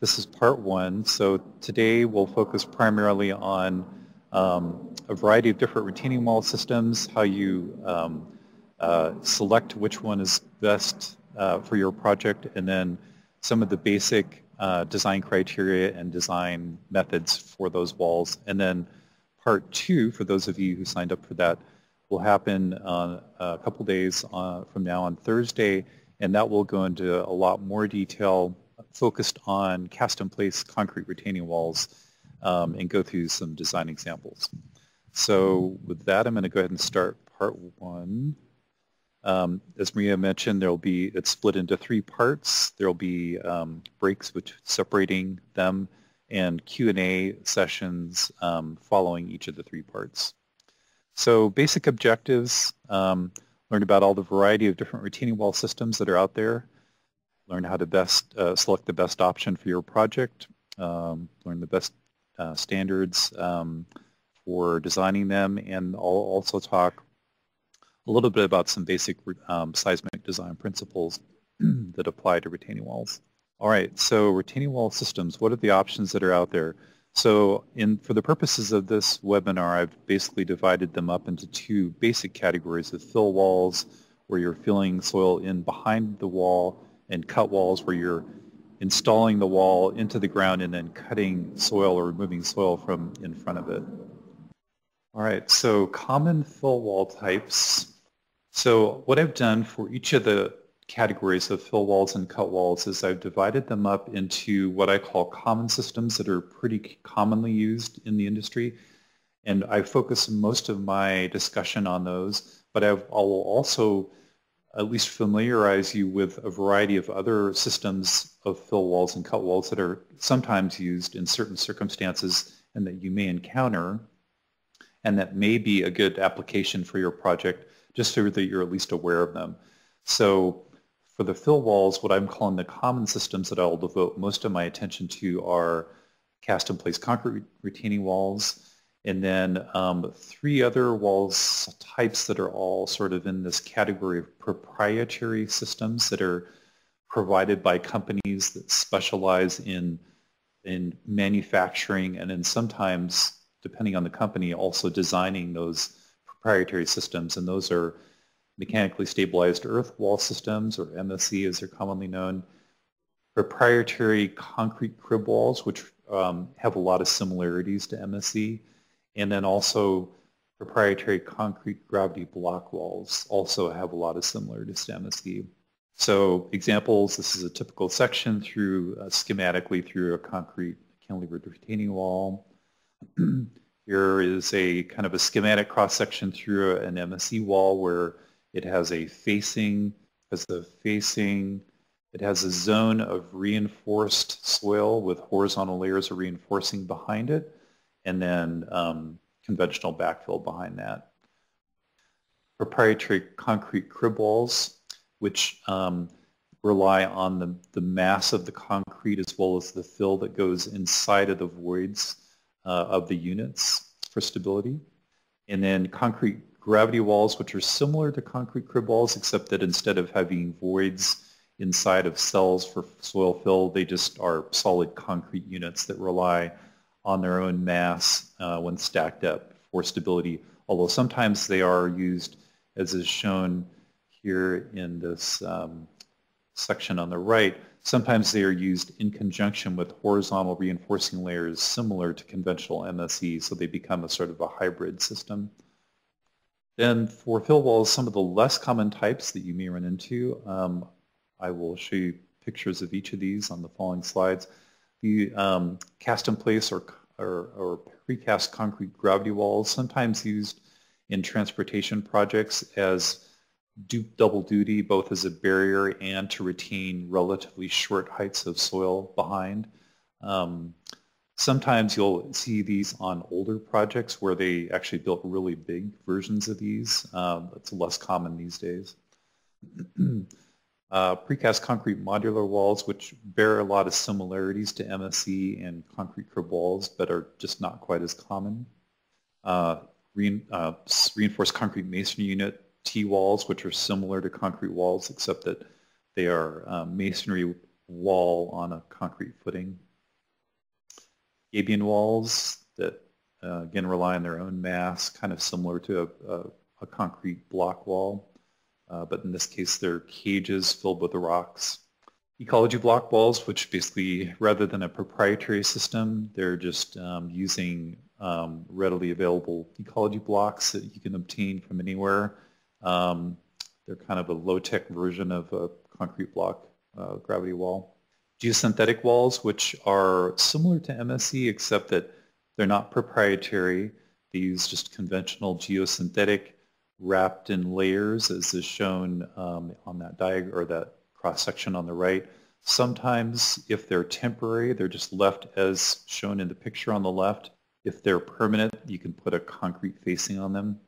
This is part one, so today we'll focus primarily on a variety of different retaining wall systems, how you select which one is best for your project, and then some of the basic design criteria and design methods for those walls. And then part two, for those of you who signed up for that, will happen a couple days from now on Thursday, and that will go into a lot more detail focused on cast-in-place concrete retaining walls and go through some design examples. So with that, I'm going to go ahead and start part one. As Maria mentioned, it's split into three parts. There will be breaks separating them and Q&A sessions following each of the three parts. So basic objectives, learn about all the variety of different retaining wall systems that are out there. Learn how to best select the best option for your project, learn the best standards for designing them, and I'll also talk a little bit about some basic seismic design principles that apply to retaining walls. All right, so retaining wall systems, what are the options that are out there? So for the purposes of this webinar, I've basically divided them up into two basic categories of fill walls, where you're filling soil in behind the wall, and cut walls, where you're installing the wall into the ground and then cutting soil or removing soil from in front of it. All right, so common fill wall types. So what I've done for each of the categories of fill walls and cut walls is I've divided them up into what I call common systems that are pretty commonly used in the industry. And I focus most of my discussion on those, but I will also at least familiarize you with a variety of other systems of fill walls and cut walls that are sometimes used in certain circumstances and that you may encounter, and that may be a good application for your project, just so that you're at least aware of them. So for the fill walls, what I'm calling the common systems that I'll devote most of my attention to are cast-in-place concrete retaining walls, and then three other walls types that are all sort of in this category of proprietary systems that are provided by companies that specialize in manufacturing, and then sometimes, depending on the company, also designing those proprietary systems. And those are mechanically stabilized earth wall systems, or MSE as they're commonly known, proprietary concrete crib walls, which have a lot of similarities to MSE, and then also proprietary concrete gravity block walls also have a lot of similarities to MSE. So examples, this is a typical section through schematically through a concrete cantilevered retaining wall. Here is a kind of a schematic cross-section through an MSE wall where it has a facing, it has a zone of reinforced soil with horizontal layers of reinforcing behind it, and then conventional backfill behind that. Proprietary concrete crib walls, which rely on the mass of the concrete as well as the fill that goes inside of the voids of the units for stability. And then concrete gravity walls, which are similar to concrete crib walls, except that instead of having voids inside of cells for soil fill, they just are solid concrete units that rely on their own mass when stacked up for stability, although sometimes they are used, as is shown here in this section on the right, sometimes they are used in conjunction with horizontal reinforcing layers similar to conventional MSE, so they become a sort of a hybrid system. Then for fill walls, some of the less common types that you may run into, I will show you pictures of each of these on the following slides. The cast-in-place or precast concrete gravity walls, sometimes used in transportation projects as double duty, both as a barrier and to retain relatively short heights of soil behind. Sometimes you'll see these on older projects where they actually built really big versions of these. It's less common these days. Precast concrete modular walls, which bear a lot of similarities to MSE and concrete crib walls, but are just not quite as common. Reinforced concrete masonry unit T-walls, which are similar to concrete walls, except that they are masonry wall on a concrete footing. avian walls that, again, rely on their own mass, kind of similar to a concrete block wall. But in this case, they're cages filled with rocks. Ecology block walls, which basically, rather than a proprietary system, they're just using readily available ecology blocks that you can obtain from anywhere. They're kind of a low-tech version of a concrete block gravity wall. Geosynthetic walls, which are similar to MSE, except that they're not proprietary. They use just conventional geosynthetic wrapped in layers, as is shown on that diagram or that cross-section on the right. Sometimes, if they're temporary, they're just left as shown in the picture on the left. If they're permanent, you can put a concrete facing on them.